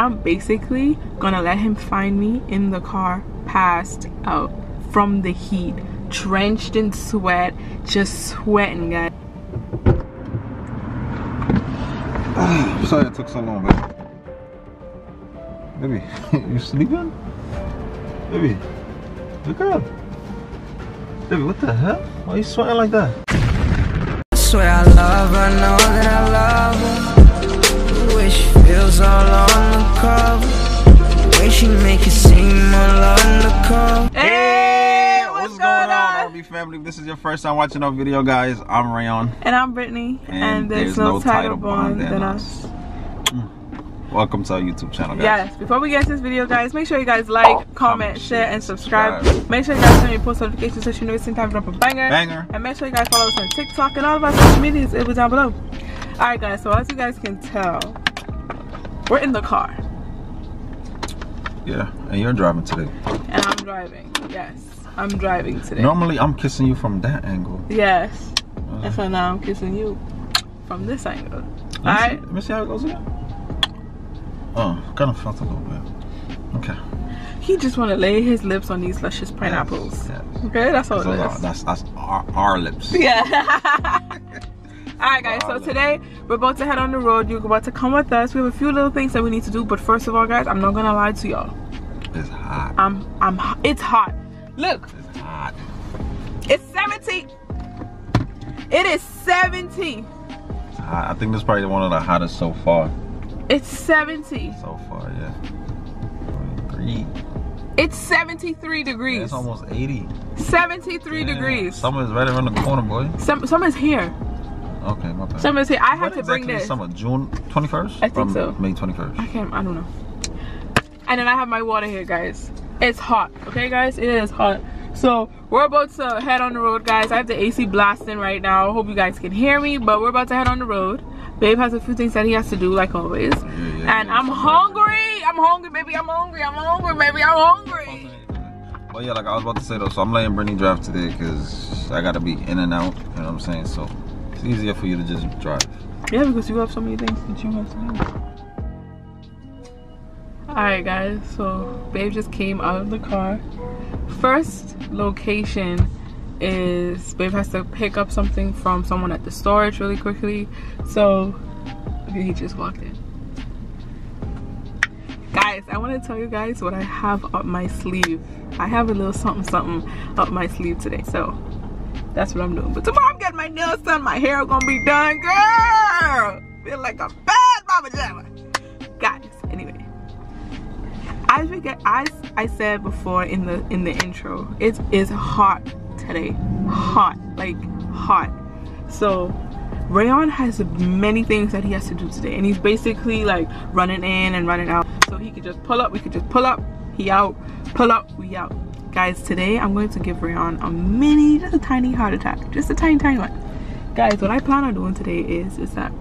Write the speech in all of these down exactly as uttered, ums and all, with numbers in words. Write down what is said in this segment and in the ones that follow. I'm basically gonna let him find me in the car, passed out from the heat, drenched in sweat, just sweating, guys. I'm sorry it took so long, baby. Baby, you sleeping? Baby, look up. Baby, what the hell? Why are you sweating like that? I swear I love her, know that I love her. Wish feels all on the cover. Way she make it seem all on the cover. Hey, what's, what's going on, R B family? If this is your first time watching our video, guys, I'm Rayon. And I'm Brittany. And, and there's, there's no, no title bond than us. us. Welcome to our YouTube channel, guys. Yes, before we get to this video, guys, make sure you guys like, comment, comment share, and subscribe. subscribe. Make sure you guys turn your post notifications so you know it's time to drop a banger. Banger. And make sure you guys follow us on TikTok and all of our social medias. It was down below. Alright, guys, so as you guys can tell, we're in the car. Yeah, and you're driving today. And I'm driving, yes. I'm driving today. Normally, I'm kissing you from that angle. Yes. Uh, and so now I'm kissing you from this angle. Alright? Let me see how it goes again. Oh, kind of felt a little bit. Okay. He just want to lay his lips on these luscious pineapples. Yes, yes. Okay, that's all it is. Our, that's that's our, our lips. Yeah. All right, guys. Our so lips. Today we're about to head on the road. You're about to come with us. We have a few little things that we need to do, but first of all, guys, I'm not gonna lie to y'all. It's hot. I'm I'm. It's hot. Look. It's hot. It's seventy. It is seventy. It's hot. I think this is probably one of the hottest so far. It's seventy. So far, yeah. Three. It's seventy-three degrees. Yeah, it's almost eighty. seventy-three yeah. degrees. Summer's right around the corner, boy. Some, summer's here. Okay, my bad. Summer's here. I have to exactly bring this. Summer, June twenty-first? I think from so. May twenty-first. I can't, I don't know. And then I have my water here, guys. It's hot, okay, guys? It is hot. So, we're about to head on the road, guys. I have the A C blasting right now. I hope you guys can hear me, but we're about to head on the road. Babe has a few things that he has to do, like always. Yeah, yeah, and yeah, I'm hungry. I'm hungry, baby. I'm hungry. I'm hungry, baby. I'm hungry. Well, yeah, like I was about to say, though, so I'm letting Brittany drive today because I got to be in and out. You know what I'm saying? So it's easier for you to just drive. Yeah, because you have so many things that you have to do. All right, guys. So Babe just came out of the car. First location is Babe has to pick up something from someone at the storage really quickly. So he just walked in, guys. I want to tell you guys what I have up my sleeve. I have a little something something up my sleeve today, so that's what I'm doing. But tomorrow I'm getting my nails done, my hair gonna be done, girl. Feel like a bad mama jamma, guys. Anyway, as we get, as I said before in the in the intro, it is hot today. Hot, like hot. So Rayon has many things that he has to do today, and he's basically like running in and running out. So he could just pull up, we could just pull up, he out, pull up, we out. Guys, today I'm going to give Rayon a mini, just a tiny heart attack, just a tiny tiny one. Guys, what I plan on doing today is is that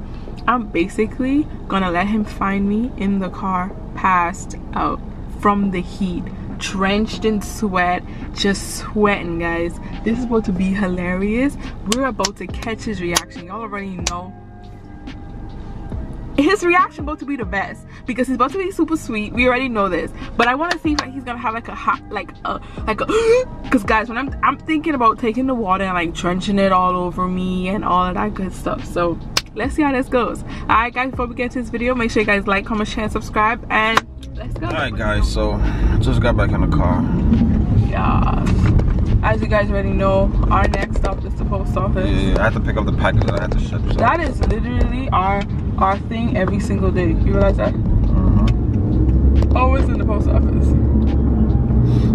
I'm basically gonna let him find me in the car, passed out from the heat, drenched in sweat, just sweating, guys. This is about to be hilarious. We're about to catch his reaction. Y'all already know his reaction about to be the best because he's about to be super sweet. We already know this, but I want to see if like, he's gonna have like a hot, like a like a because guys, when i'm i'm thinking about taking the water and like drenching it all over me and all of that good stuff. So let's see how this goes. All right, guys, before we get to this video, make sure you guys like, comment, share, and subscribe, and let's go. All right, guys, so I just got back in the car. Yeah. As you guys already know, our next stop is the post office. Yeah, yeah. I had to pick up the package that I had to ship. So. That is literally our our thing every single day. You realize that? Mm-hmm. Always in the post office.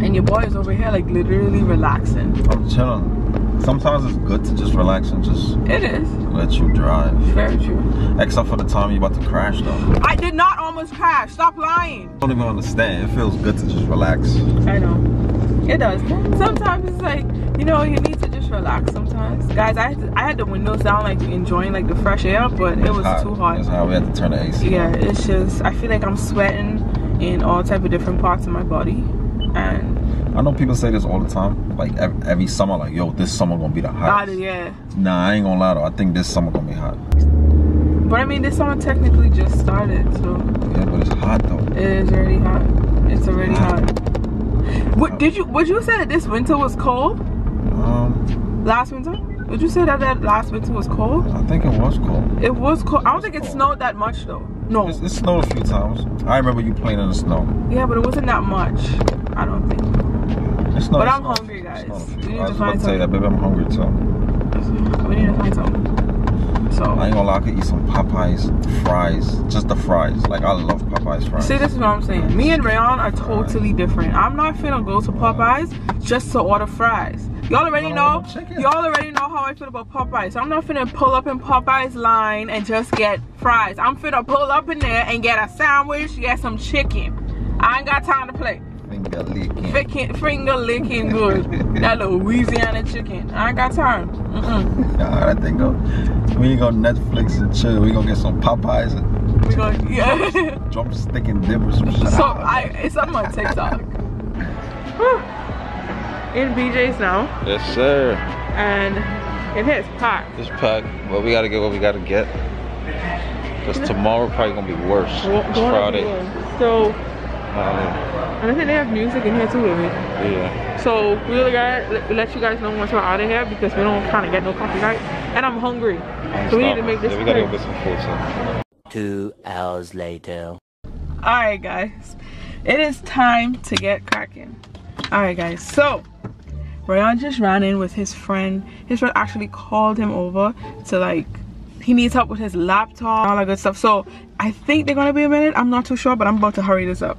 And your boy is over here, like, literally relaxing. I'm chilling. Sometimes it's good to just relax and just it is let you drive. Very true. Except for the time you're about to crash, though. I did not almost crash. Stop lying. I don't even understand. It feels good to just relax. I know. It does. Sometimes it's like, you know, you need to just relax sometimes. Guys, I had, to, I had the windows down, like, enjoying, like, the fresh air, but it's it was hot. Too hot. That's how we had to turn the A C. Yeah, on. It's just, I feel like I'm sweating in all type of different parts of my body. And I know people say this all the time, like every, every summer, like, yo, this summer gonna be the hottest. Yeah. Nah, I ain't gonna lie though, I think this summer gonna be hot. But I mean, this summer technically just started, so. Yeah, but it's hot though. It It is already hot. It's already hot. What did you? Would you say that this winter was cold? Um. Last winter? Would you say that that last winter was cold? I think it was cold. It was cold. I don't think it snowed that much though. No. It, it snowed a few times. I remember you playing in the snow. Yeah, but it wasn't that much. I don't think. It's not. But I'm snow. hungry, guys. We need I was to find about something. To tell you that, baby, I'm hungry too. We need to find something. So. I ain't gonna lie, I could eat some Popeyes fries. Just the fries. Like I love Popeyes fries. See, this is what I'm saying. Me and Rayon are totally fries. different. I'm not finna go to Popeyes just to order fries. Y'all already know. Y'all already know how I feel about Popeyes. So I'm not finna pull up in Popeyes line and just get fries. I'm finna pull up in there and get a sandwich, get some chicken. I ain't got time to play. Finger licking. Finger, finger licking good. That Louisiana chicken. I ain't got time. Mm-mm. Alright, I think go. We ain't gonna Netflix and chill. We gonna get some Popeyes and we gonna, yeah. jump, jump stick and dip or some shit. So I, it's up on TikTok. In B J's now. Yes, sir. And it is packed. It's packed. Well, we gotta get what we gotta get. Cause tomorrow probably gonna be worse. Well, it's Friday. Be worse. So. Um, and I think they have music in here too, baby. Yeah. So we really gotta let you guys know once we're out of here because we don't kind of get no copyright. And I'm hungry. I'm so we need to make this. Yeah, we gotta go get some food. So. Two hours later. All right, guys. It is time to get cracking. All right, guys. So. Rayon just ran in with his friend. His friend actually called him over to like, he needs help with his laptop, all that good stuff. So I think they're gonna be a minute. I'm not too sure, but I'm about to hurry this up.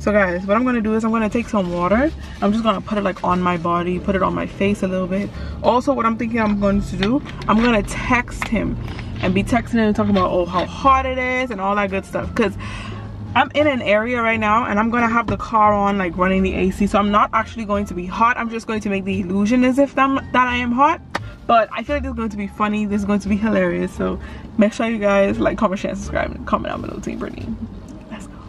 So guys, what I'm gonna do is I'm gonna take some water. I'm just gonna put it like on my body, put it on my face a little bit. Also, what I'm thinking I'm going to do, I'm gonna text him and be texting him and talking about, oh, how hot it is and all that good stuff. Cause I'm in an area right now and I'm gonna have the car on like running the A C, so I'm not actually going to be hot. I'm just going to make the illusion as if I'm, that I am hot, but I feel like this is going to be funny. This is going to be hilarious. So make sure you guys like, comment, share, and subscribe, and comment down below, Team Brittany. Let's go.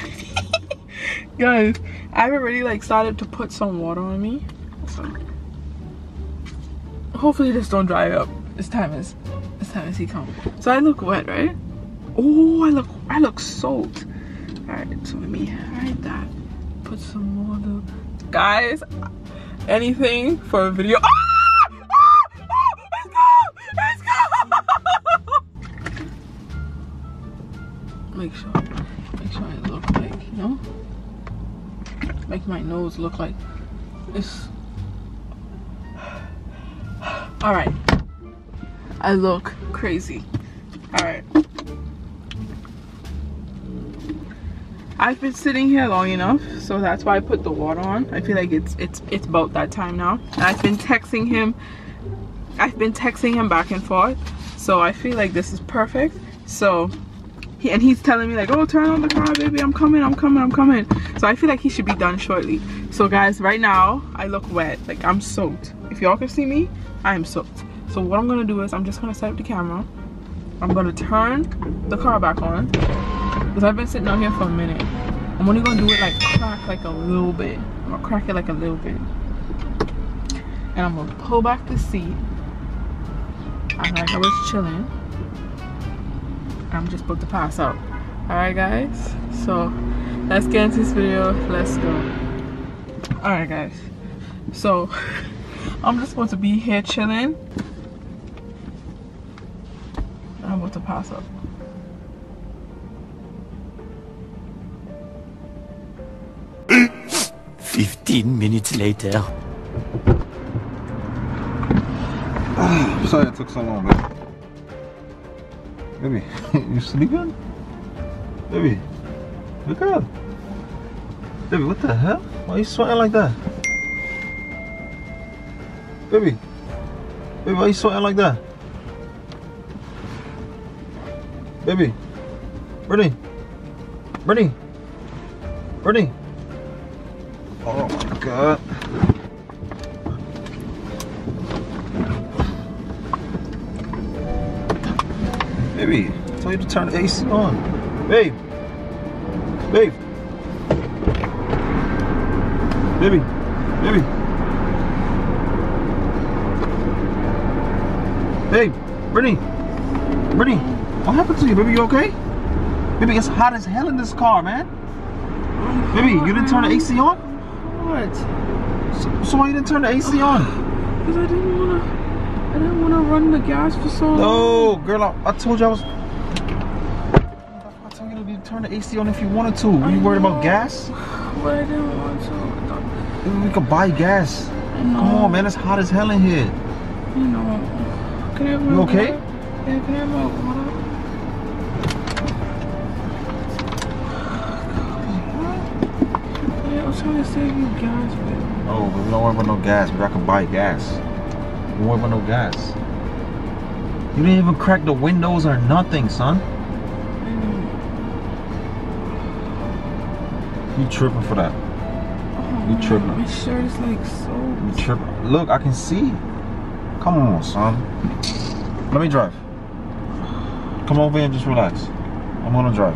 Guys, I've already like started to put some water on me, so hopefully this don't dry up. This time is this time is he come. So I look wet, right? Oh, I look I look soaked. Alright, so let me hide that. Put some more though. Guys, anything for a video. Ah! Ah! Ah! Let's go! Let's go! Make sure, make sure I look like, you know? Make my nose look like this. Alright. I look crazy. Alright. I've been sitting here long enough, so that's why I put the water on. I feel like it's it's it's about that time now. And I've been texting him. I've been texting him back and forth, so I feel like this is perfect. So, he, and he's telling me like, oh, turn on the car, baby. I'm coming, I'm coming, I'm coming. So I feel like he should be done shortly. So guys, right now, I look wet. Like, I'm soaked. If y'all can see me, I am soaked. So what I'm gonna do is I'm just gonna set up the camera. I'm gonna turn the car back on. Cause I've been sitting out here for a minute. I'm only gonna do it like crack like a little bit. I'm gonna crack it like a little bit. And I'm gonna pull back the seat. I'm like I was chilling. I'm just about to pass out. Alright guys, so let's get into this video. Let's go. Alright guys. So I'm just supposed to be here chilling. I'm about to pass out. fifteen minutes later. I'm sorry it took so long, baby. Baby, you sleeping? Baby, look up. Baby, what the hell? Why are you sweating like that? Baby, baby, why are you sweating like that? Baby, Brittany, Brittany, Brittany. Oh my god. Baby, I told you to turn the A C on. Babe. Babe. Baby. Baby. Babe. Brittany. Brittany. What happened to you, baby? You okay? Baby, it's hot as hell in this car, man. Baby, you didn't turn the A C on? What? So, so why you didn't turn the A C on? Because I didn't want to. I didn't want to run the gas for so long. No, girl, I, I told you I was. I told you to turn the A C on if you wanted to. Were you worried about gas? But I didn't want to. Maybe we could buy gas. I know. Come on, man, it's hot as hell in here. You know. Can I have you okay? Water? Yeah, can I have my water? I was trying to save you gas, baby. Oh, but don't worry about no gas, but I can buy gas. Don't worry about no gas. You didn't even crack the windows or nothing, son. I know. You tripping for that. Oh, you tripping. My shirt is like so... You tripping. Look, I can see. Come on, son. Let me drive. Come over here and just relax. I'm gonna drive.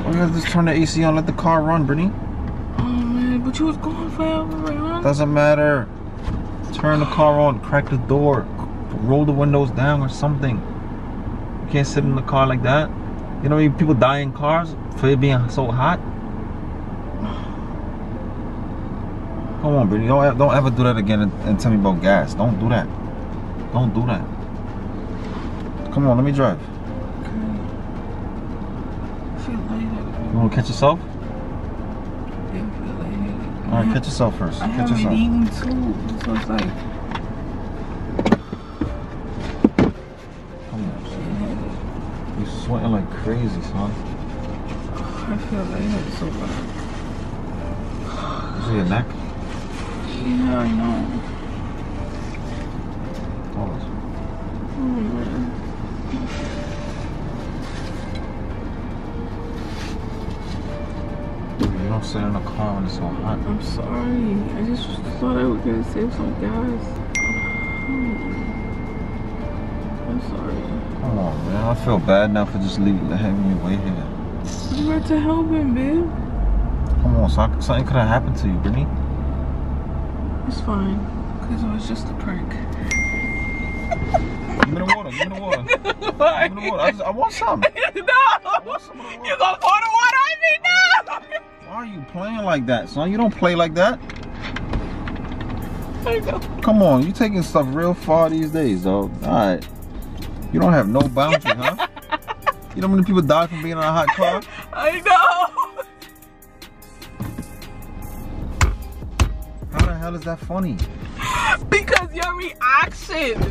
Okay. You have to just turn the A C on, let the car run, Brittany. Oh man, but you was going forever, Rayon. Doesn't matter. Turn the car on, crack the door, roll the windows down or something. You can't sit in the car like that. You know how many people die in cars for it being so hot? Come on, Brittany. Don't, don't ever do that again and, and tell me about gas. Don't do that. Don't do that. Come on, let me drive. Okay. You want to catch yourself? Yeah, alright, catch yourself first. I catch yourself. Eaten too, so it's like... Come on, son. You're sweating like crazy, son. I feel lightheaded so bad. Is it your neck? Yeah, I know. Oh, man. You don't sit in a car when it's so hot. I'm sorry. I just thought I was going to save some gas. I'm sorry. Come on, man. I feel bad now for just leaving, having you wait here. You were to help him, babe. Come on, so something could have happened to you, Brittany. It's fine, because it was just a prank. Give me the water, give me the water. Give me the water. I, just, I want some. No! I want some of the water. You gonna pour the water on me now? Why are you playing like that, son? You don't play like that. I know. Come on, you taking stuff real far these days, though. Alright. You don't have no bounty, huh? You know how many people die from being in a hot car? I know! How is that funny? Because your reaction,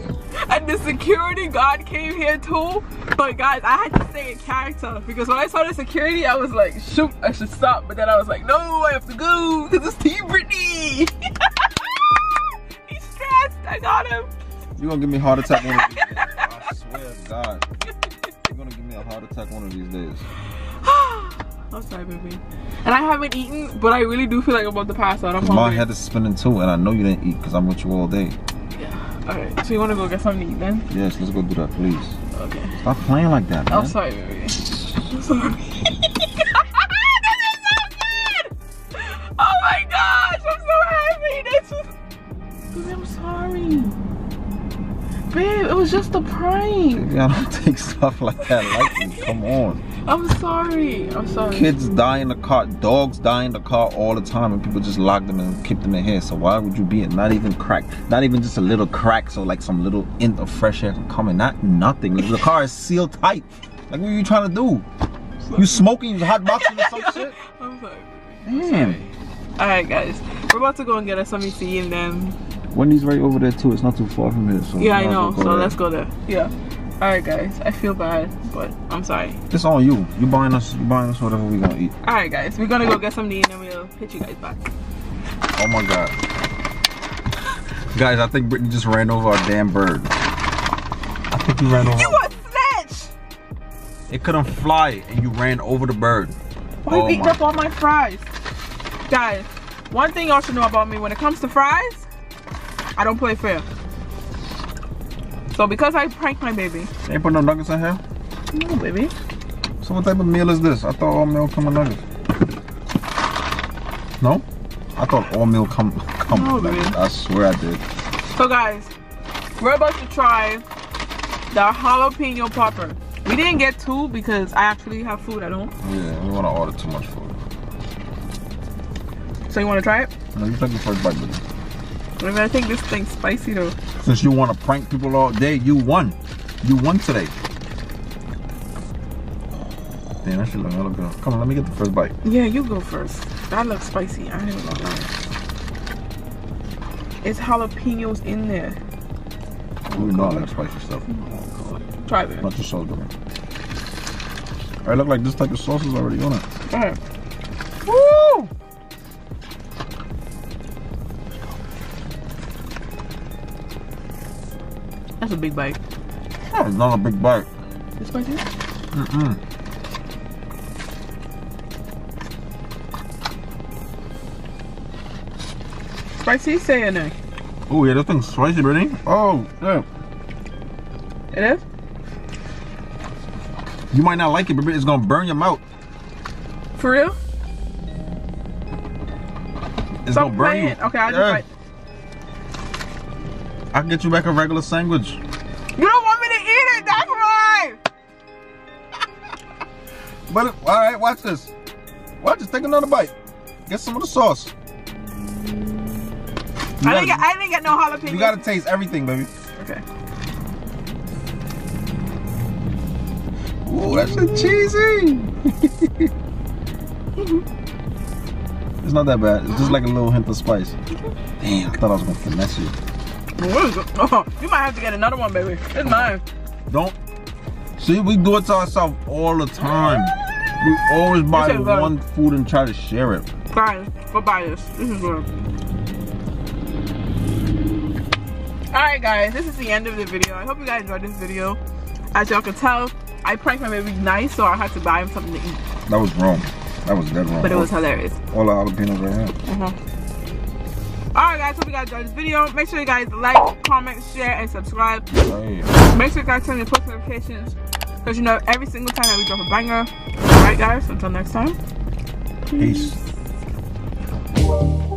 and the security guard came here too. But guys, I had to stay in character because when I saw the security, I was like, shoot, I should stop. But then I was like, no, I have to go because it's Team Brittany. He's stressed. I got him. You're gonna give me a heart attack one of these days. I swear to God, you're gonna give me a heart attack one of these days. I'm sorry, baby. And I haven't eaten, but I really do feel like I'm about to pass out. I'm hungry. My head is spinning too, and I know you didn't eat because I'm with you all day. Yeah. Alright, so you want to go get something to eat then? Yes, let's go do that, please. Okay. Stop playing like that, man. I'm sorry, baby. I'm sorry. This is so good! Oh my gosh, I'm so happy. This was... Baby, I'm sorry. Babe, it was just a prank. Baby, I don't take stuff like that lightly. Come on. I'm sorry. I'm sorry. Kids die in the car. Dogs die in the car all the time, and people just lock them and keep them in here. So why would you be in? Not even crack. Not even just a little crack. So like some little hint of fresh air can come in. Not nothing. Like, the car is sealed tight. Like what are you trying to do? You smoking? You hot boxing or some shit? I'm sorry. Damn. All right, guys. We're about to go and get us something to eat, and then Wendy's right over there too. It's not too far from here. So yeah, I know. So let's go there. Yeah. Alright guys, I feel bad, but I'm sorry. It's on you. You buying us you buying us whatever we gonna eat. Alright guys, we're gonna go get something to eat and then we'll hit you guys back. Oh my god. Guys, I think Brittany just ran over our damn bird. I think you ran over. You a snitch! It couldn't fly and you ran over the bird. Why oh you eating up all my fries? Guys, one thing y'all should know about me when it comes to fries, I don't play fair. So because I pranked my baby. They ain't put no nuggets in here? No, baby. So what type of meal is this? I thought all meal come with nuggets. No? I thought all meal come, come no, with nuggets. I swear I did. So guys, we're about to try the jalapeno popper. We didn't get two because I actually have food at home. Yeah, we want to order too much food. So you want to try it? No, you take the first bite with it. What if I think this thing's spicy though? Since you want to prank people all day, you won. You won today. Damn, that shit look hella good. Come on, let me get the first bite. Yeah, you go first. That looks spicy. I ain't even gonna lie. It's jalapenos in there. Oh, you know that spicy stuff. Oh, God. Try it. Not the sauce, bro. I look like this type of sauce is already on it. All right. Woo! That's a big bite. Oh, it's not a big bite. This bite here? Mm-mm. Spicy, say it now. Oh yeah, that thing's spicy, Brittany. Oh, yeah. It is? You might not like it, but it's gonna burn your mouth. For real? It's Stop gonna burn playing. You. Okay, I'll yeah. just bite. I'll get you back a regular sandwich. You don't want me to eat it, that's why! But, alright, watch this. Watch this, take another bite. Get some of the sauce. You I, gotta, didn't get, I didn't get no jalapeno. You gotta taste everything, baby. Okay. Ooh, that's so cheesy! It's not that bad, it's just like a little hint of spice. Damn, I thought I was gonna finesse you. Oh, you might have to get another one, baby. It's mine. Don't. See, we do it to ourselves all the time. We always buy one food and try to share it. Guys, go buy this. This is good. Alright, guys. This is the end of the video. I hope you guys enjoyed this video. As y'all can tell, I pranked my baby nice, so I had to buy him something to eat. That was wrong. That was dead wrong. But it was hilarious. All the jalapenos right here. Mm-hmm. Alright guys, hope you guys enjoyed this video. Make sure you guys like, comment, share, and subscribe. Damn. Make sure you guys turn your post notifications, because you know every single time that we drop a banger. Alright guys, until next time. Peace. Peace.